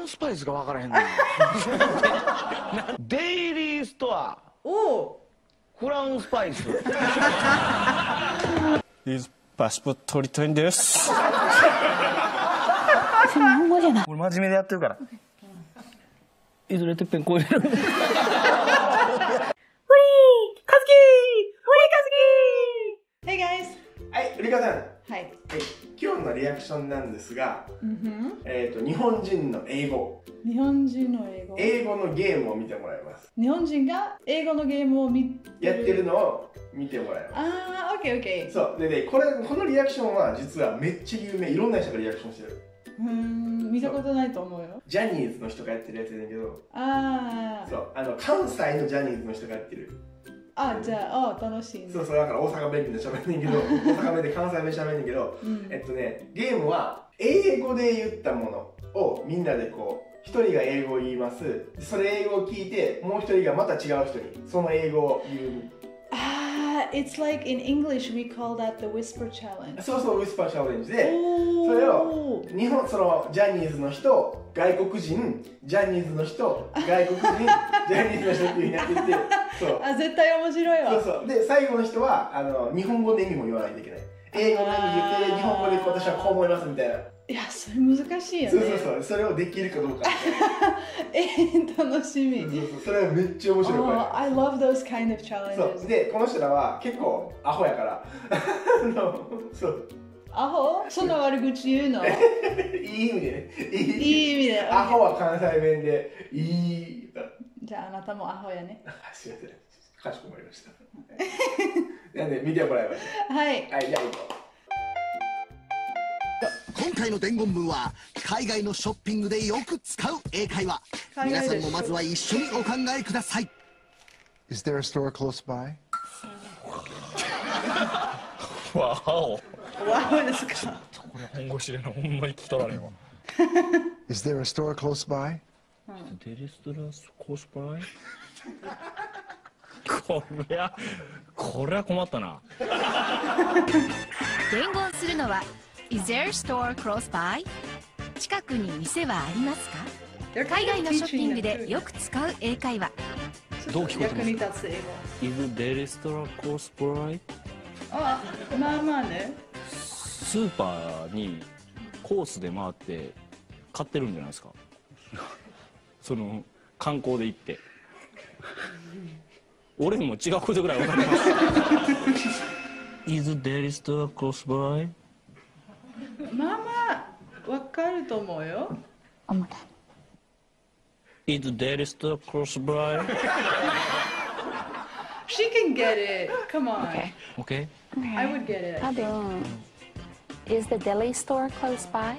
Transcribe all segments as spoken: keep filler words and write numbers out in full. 番スパイスが分からへんねん。デイリーストア。おう。フランスパイス。パスポート取りたいんです。日本語じゃない。俺真面目でやってるから。いずれてっぺん超える。はい、今日のリアクションなんですが、うん、えと日本人の英語日本人の英語英語のゲームを見てもらいます。日本人が英語のゲームを見やってるのを見てもらいます。ああ、オッケーオッケー。そうでね、これこのリアクションは実はめっちゃ有名、いろんな人がリアクションしてる。うーん、見たことないと思うよ。ジャニーズの人がやってるやつだけど、ああ、そうあの関西のジャニーズの人がやってる。あ、じゃあ、あ、楽しいね。そうそう、だから大阪弁でしゃべんねんけど大阪弁で関西弁しゃべんねんけど、うん、えっとね、ゲームは英語で言ったものをみんなでこう一人が英語を言います。それ英語を聞いてもう一人がまた違う人にその英語を言う。ああ、It's like in English we call that the whisper challenge。 そうそう、 whisper challenge でそれを日本、そのジャニーズの人、外国人、ジャニーズの人、外国人、ジャニーズの人っていう風になっていってそうあ、絶対面白いわ。そうそう、で最後の人はあの日本語で意味も言わないといけない。英語の意味言って日本語で私はこう思いますみたいな。いや、それ難しいよね。そうそうそう、それをできるかどうかえ、楽しみ。そうそうそう、それはめっちゃ面白い。これ I love those kind of challenges。 そうで、この人らは結構アホやからそう、アホ？そんな悪口言うの？いい意味でね。いい意味で。アホは関西弁でいい。じゃああなたもアホやね。すいません。かしこまりました。なんで見てもらいました。はい。はい、じゃあ行こう。今回の伝言文は海外のショッピングでよく使う英会話。皆さんもまずは一緒にお考えください。Is there a store close by? わお。わおですか。これ本腰でな、ほんまに聞いたらねわ。Is there a store close by? There is a store close by? こりゃこりゃ困ったな。伝言するのは Is there a store close by? 近くに店はありますか？海外のショッピングでよく使う英会話。どう聞こえてますか？Is there a store close by? あ、まあまあね。スーパーにコースで回って買ってるんじゃないですか。その観光で行って。俺も違うことぐらいわかります。Is there a store close by? まあまあわかると思うよ。思った。Is there a store close by? She can get it. Come on. Okay. Okay. I would get it. 多分。Is the deli store close by?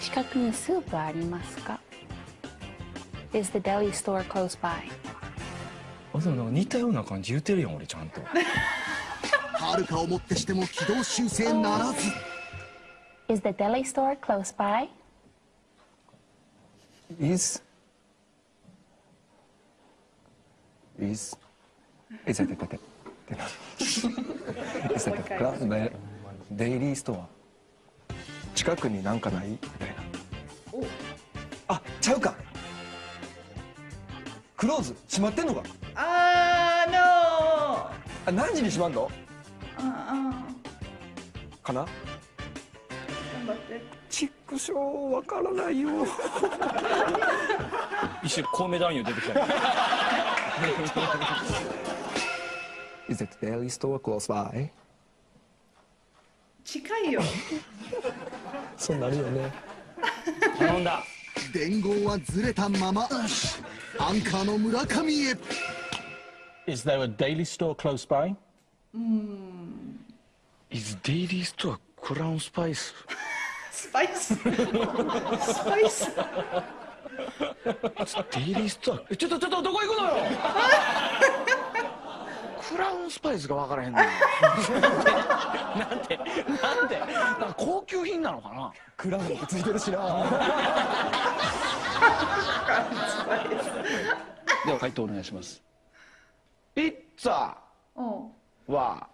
近くにスーパーありますか？ Is the deli store close by? あ、でもなんか似たような感じ言うてるやん、俺ちゃんと。はるかをもってしても軌道修正ならず。Is the deli store close by? Is Isえ、ちょっと待って。Is that close by?デイリーストア近くになんかないみたいな。あ、ちゃうか、クローズ閉まってんのか。あー、ノー。あ、何時に閉まんのかな。頑張ってチックショー、わからないよ一瞬コウメ男優出てきた。Is it daily store close by?近いよそうなるよね。頼んだ。伝言はずれたままアンカーの村上へ。 Is there a daily store close by? うーん Is daily store crown spice? スパイススパイスデイリーストア、ちょっとちょっとどこ行くのよクラウンスパイスが分からへんのよなんでなんでなんか高級品なのかな。クラウンがついてるしなでは回答お願いします。ピッツァは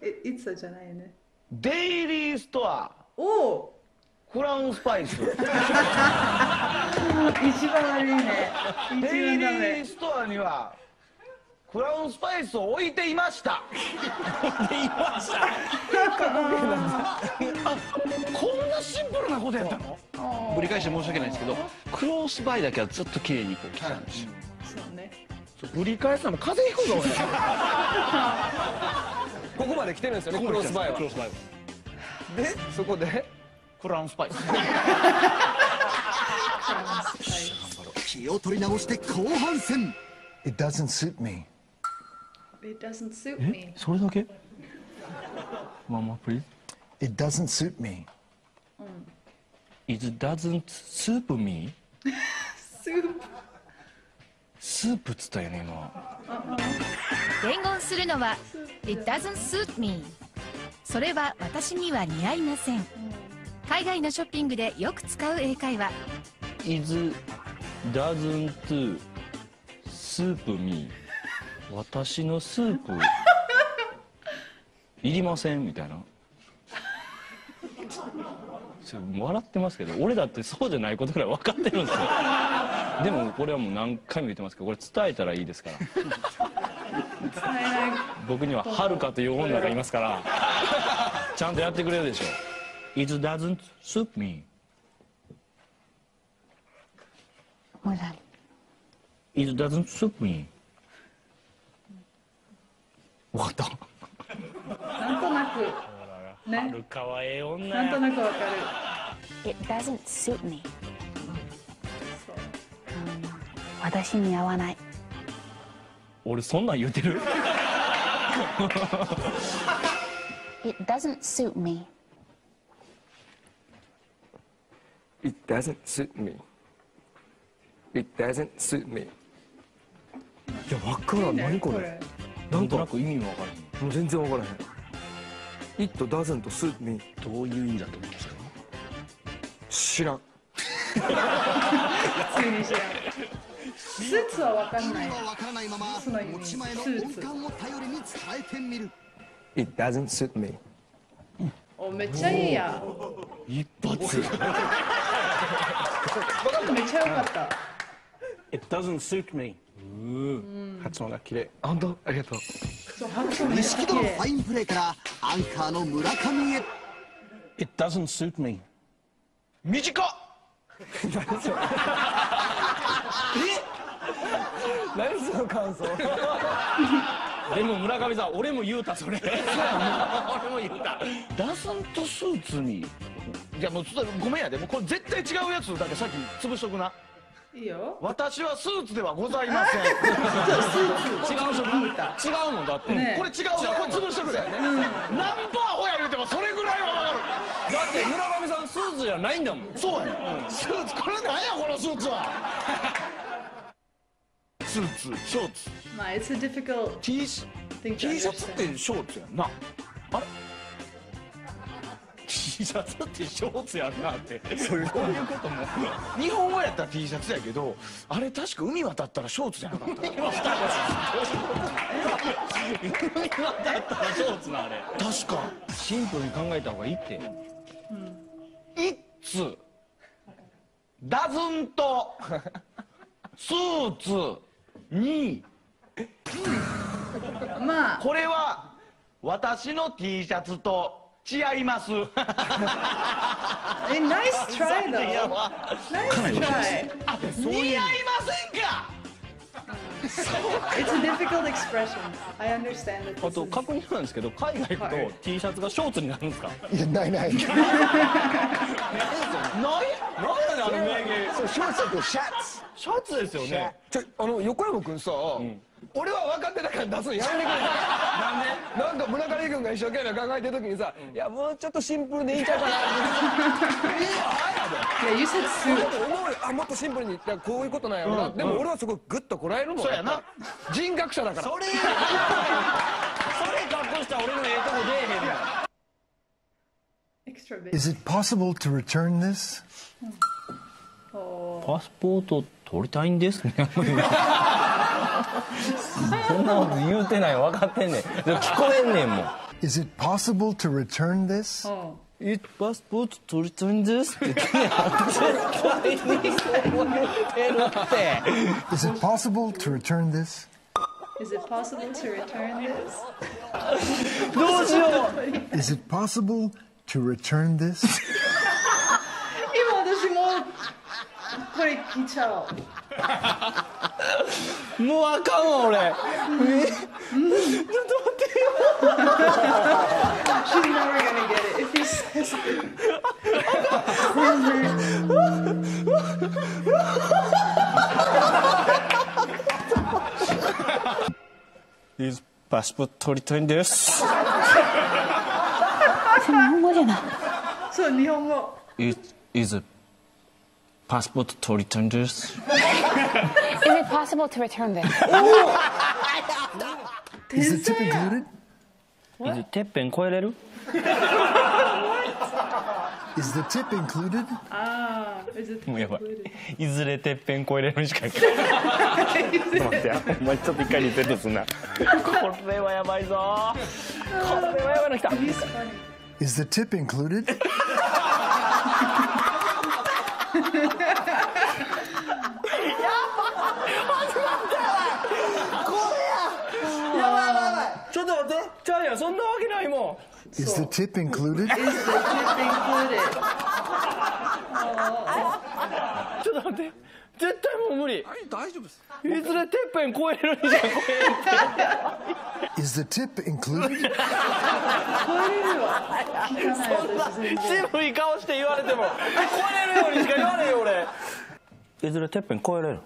え、イッツァじゃないよね。デイリーストアフランスパイス。一番悪いね。デイリーストアにはクラウンスパイスを置いていました。置いていました。こんなシンプルなことやったの？ぶり返して申し訳ないんですけど、クロースバイだけはずっと綺麗にこう来たんですよ。そうね。ぶり返したの風邪ひくぞ俺。ここまで来てるんですよね。クロースバイは。で、そこでクラウンスパイス。気を取り直して後半戦。It doesn't suit me. It doesn't suit me. それだけ ？One more, please. It doesn't suit me. It doesn't suit me. スープ。スープつったよね今。伝言するのは It doesn't suit me。それは私には似合いません。海外のショッピングでよく使う英会話。It doesn't.スープミー、私のスープいりませんみたいな。笑ってますけど、俺だってそうじゃないことぐらい分かってるんですよ。でもこれはもう何回も言ってますけど、これ伝えたらいいですから。僕にははるかという女がいますから、ちゃんとやってくれるでしょ。It doesn't suit me. もうだ。It doesn't suit me. わかった。なんとなく。ね。はるかはええ女や。なんとなくわかる。It doesn't suit me. そう。私に合わない。俺そんなん言うてる？ It doesn't suit me. It doesn't suit me. It doesn't suit me. いや、分からん。何これ。なんとなく意味も分からへん。もう全然分からへん。It doesn't suit me。どういう意味だと思うんですか？知らん。普通に知らん。スーツは分かんない。スーツは分からないまま、持ち前の音感を頼りに伝えてみる。It doesn't suit me。お、めっちゃいいや。一発。めっちゃ良かった。It doesn't suit me。発音が綺麗。本当ありがとう。錦戸のファインプレーからアンカーの村上へ。It doesn't suit me。短っ。何それ。え？何その感想。でも村上さん、俺も言うたそれ。俺も言うた。Doesn't suit me。いやもうちょっとごめんやで。もうこれ絶対違うやつだけさっき潰しとくな。いいよ。私はスーツではございません。違う人聞いた。違うもんだって。これ違うわ。これ潰してくれ。何パーほや言うてもそれぐらいはわかる。だって村上さんスーツじゃないんだもん。そうや。スーツこれなんやこのスーツは。スーツショーツ。まあ it's a difficult。T シャツってショーツやんな。あれ？T シャツってショーツやんなってそういうことも日本語やったら T シャツやけどあれ確か海渡ったらショーツじゃなかった海渡ったらショーツなあれ確かシンプルに考えた方がいいって「It's doesn't suit me」まあこれは私の T シャツと違います。え、ナイストライだよ。ナイストライ。似合いませんか。It's a difficult expression. I understand it. あと確認なんですけど、海外行くと T シャツがショーツになるんですか。いや、ないない。ない。ないなの名言。そう、ショーツとシャツ。シャツですよね。ちょ、あの横山君さ。俺は分かってたから出すのやめてくれなんでなんか村上君が一生懸命考えてる時にさ「いやもうちょっとシンプルでいいんちゃうかな」って「いいよ早いで」「もっとシンプルにこういうことなんやろな」でも俺はすごいグッとこらえるもんそうやな人格者だからそれ格好した俺のええとこ出えへんやん「Is it possible to return this?」パスポート取りたいんですねそんなこと言うてない分かってんねん聞こえんねんもん Is it possible to return this? It was put to return this って言って、絶対に覚えてるって。Is it possible to return this? Is it possible to return this? どうしよう Is it possible to return this? 今私もうこれ聞いちゃう。もうあかんわ俺。えちょっと待ってよ。She's never gonna get it if he says it. His passport to return this. それ日本語じゃない。そう日本語。It is a passport to return this. Is it possible to return this? Is it to be included?Is the tip included? Is the tip included? Ah, is the tip included? いずれてっぺん越えれるしかない。ちょっと待ってや、お前ちょっと一回似てるとすんな。これはやばいぞ。これはやばいの来た。Is the tip included? ちゃうやん、そんなわけないもん。Is the tip included? Is the tip included? ちょっと待って、絶対もう無理。大丈夫です。いずれてっぺん超えるじゃん、超える。Is the tip included? 超えれるわ。そんな渋い顔して言われても超えれるようにしか言われへん俺。いずれてっぺん超えれる。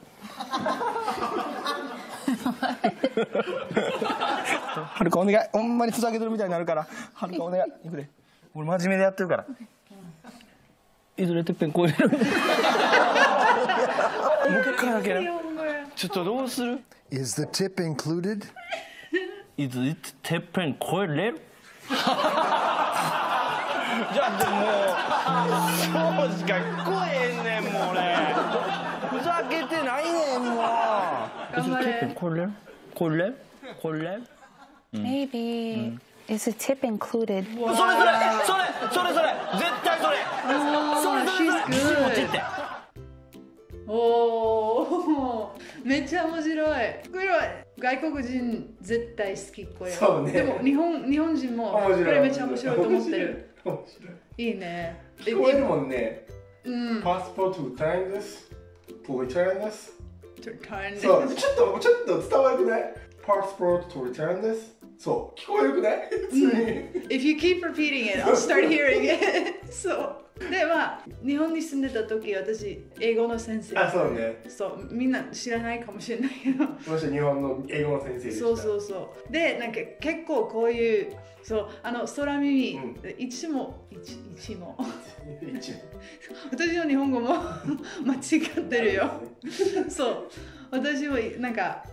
はるかお願い、ほんまにふざけてるみたいになるから、はるかお願い、いくで。俺真面目でやってるから。いずれてっぺん超える。もう一回だけね。ちょっとどうする ？Is the tip included? Is it てっぺん超えれる？じゃあもうそうしか超えんねんもう俺。ふざけてないねんもう。Is the てっぺん超えれる？超えれる？超えれる？Maybe is a tip included. それそれそれそれそれ絶対それ。Oh, she's good. おー、めっちゃ面白い。これは外国人絶対好きこれ。そうね。でも日本日本人もこれめっちゃ面白いと思ってる。面白い。いいね。聞こえるもんね。うん。パスポートをreturnです。returnです。returnです。そうちょっとちょっと伝わるくない？パスポートをreturnです。そう聞こえるくない？If you keep repeating it, I'll start hearing it. そうでまあ日本に住んでた時私英語の先生。あそうね。そうみんな知らないかもしれないけど。私日本の英語の先生でした。そうそうそうでなんか結構こういうそうあの空耳一も一も一も私の日本語も間違ってるよ。そう私はなんか。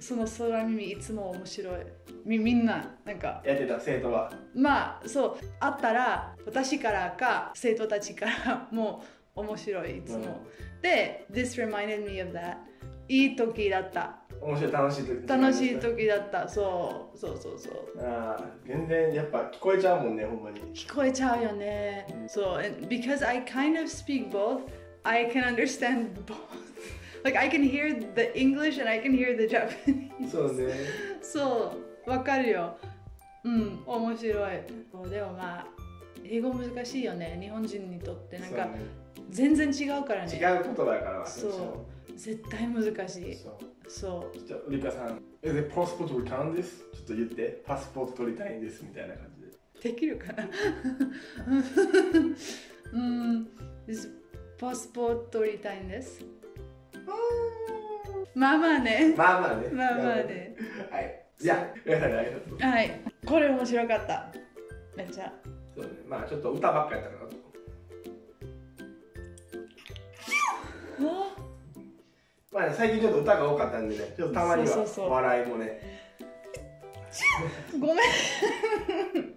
その空耳いつも面白い み, みんななんかやってた生徒はまあそうあったら私からか生徒たちからもう面白いいつも、うん、で This reminded me of that いい時だった面白い楽しい時楽しい時だったそうそうそうそうあ全然やっぱ聞こえちゃうもんねほんまに聞こえちゃうよね、うん、そう because I kind of speak both I can understand both Like I can hear the English and I can hear the Japanese. そうね。そう、わかるよ。うん、面白い。でもまあ英語難しいよね。日本人にとってなんか全然違うからね。違う言葉だから。そう、絶対難しい。そう。じゃあリカさん、えでパスポートをreturnです。ちょっと言って、パスポート取りたいんですみたいな感じで。できるかな。うん、パスポート取りたいんです。まあまあね。まあまあね。まあまあね。はい。じゃあ、皆さんありがとう。はい。これ面白かった。めっちゃ。そうね。まあちょっと歌ばっかやったかなと。まあ最近ちょっと歌が多かったんでね。ちょっとたまには笑いもね。ごめん。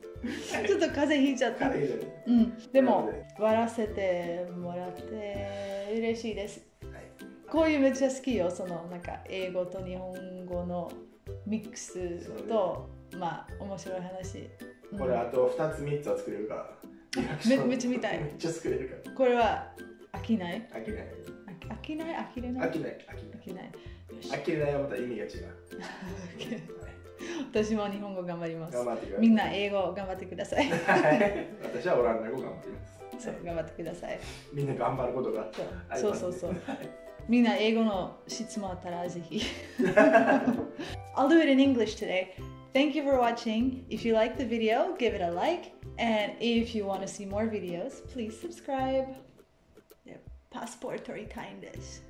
ちょっと風邪ひいちゃった。うん。でも笑わせてもらって嬉しいです。こういうめっちゃ好きよ、そのなんか英語と日本語のミックスと、ね、まあ面白い話。これあとふたつみっつは作れるから。めっちゃ見たい。めっちゃ作れるから。これは飽きない？飽きない。飽きない？飽きれない？飽きない。飽きない。飽きれないはまた意味が違う。私も日本語頑張ります。頑張ってください。みんな英語頑張ってください。私はオランダ語頑張ります。そう、頑張ってください。みんな頑張ることが。そうそうそう。みんな英語の質問あったらぜひ。I'll do it in English today. Thank you for watching. If you liked the video, give it a like. And if you want to see more videos, please subscribe. パスポート取りたいんです。